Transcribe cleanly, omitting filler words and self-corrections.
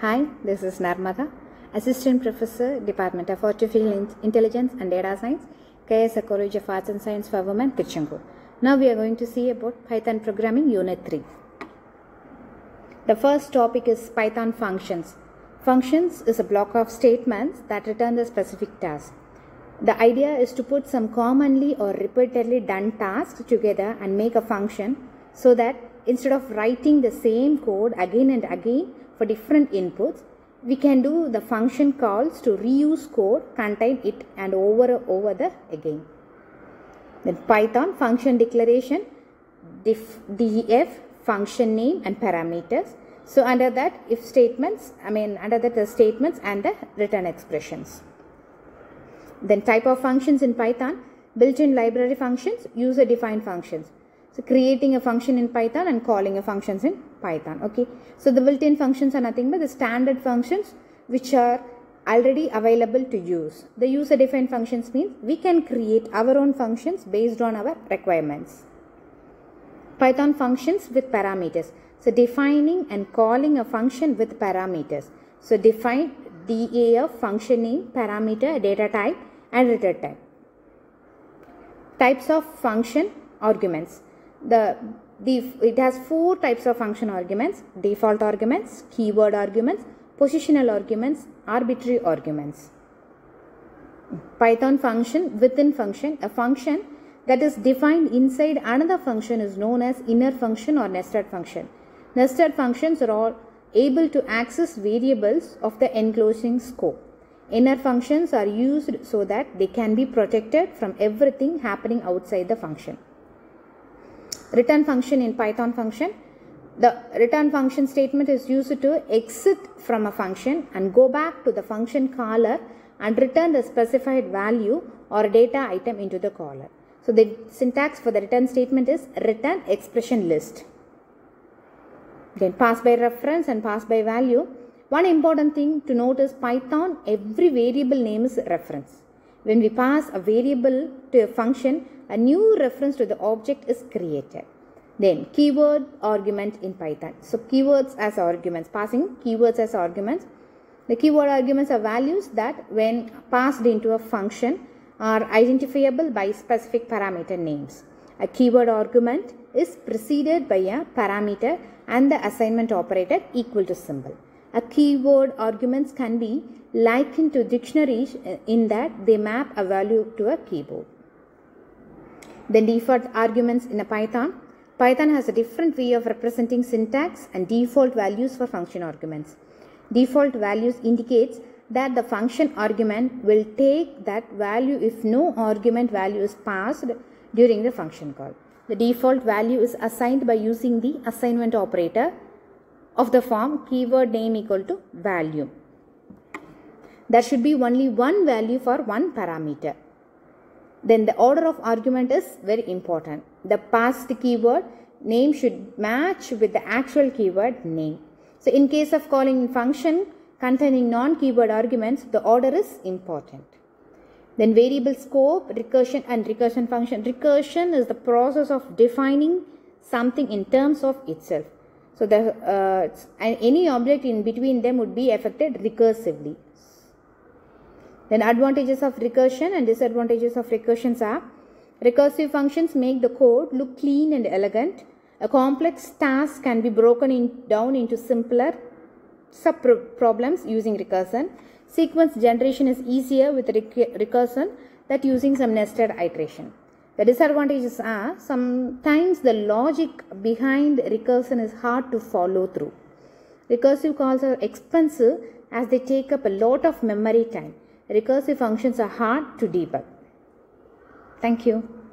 Hi, this is Narmatha, Assistant Professor, Department of Artificial Intelligence and Data Science, KSR College of Arts and Science for Women, Kitchengur. Now we are going to see about Python Programming Unit 3. The first topic is Python Functions. Functions is a block of statements that return the specific task. The idea is to put some commonly or repeatedly done tasks together and make a function so that instead of writing the same code again and again for different inputs, we can do the function calls to reuse code, contain it and over again. Then Python function declaration, def function name and parameters. So under that the statements and the return expressions. Then type of functions in Python, built-in library functions, user-defined functions. So creating a function in Python and calling a functions in Python. Okay. So the built-in functions are nothing but the standard functions which are already available to use. The user-defined functions means we can create our own functions based on our requirements. Python functions with parameters. So defining and calling a function with parameters. So define DAF function name, parameter, data type and return type. Types of function arguments. It has four types of function arguments: default arguments, keyword arguments, positional arguments, arbitrary arguments. Python function within function. A function that is defined inside another function is known as inner function or nested function. Nested functions are all able to access variables of the enclosing scope. Inner functions are used so that they can be protected from everything happening outside the function. Return function in Python function. The return function statement is used to exit from a function and go back to the function caller and return the specified value or data item into the caller. So the syntax for the return statement is return expression list. Then pass by reference and pass by value. One important thing to note is Python, every variable name is reference. When we pass a variable to a function, a new reference to the object is created. Then keyword argument in Python. So keywords as arguments, passing keywords as arguments. The keyword arguments are values that when passed into a function are identifiable by specific parameter names. A keyword argument is preceded by a parameter and the assignment operator equal to symbol. A keyword arguments can be likened to dictionaries in that they map a value to a keyboard. The default arguments in a Python. Python has a different way of representing syntax and default values for function arguments. Default values indicates that the function argument will take that value if no argument value is passed during the function call. The default value is assigned by using the assignment operator of the form keyword name equal to value. There should be only one value for one parameter. Then the order of argument is very important. The passed keyword name should match with the actual keyword name. So in case of calling function containing non-keyword arguments, the order is important. Then variable scope, recursion and recursion function. Recursion is the process of defining something in terms of itself. So any object in between them would be affected recursively. Then advantages of recursion and disadvantages of recursions are recursive functions make the code look clean and elegant. A complex task can be broken down into simpler sub-problems using recursion. Sequence generation is easier with recursion than using some nested iteration. The disadvantages are sometimes the logic behind recursion is hard to follow through. Recursive calls are expensive as they take up a lot of memory time. Recursive functions are hard to debug. Thank you.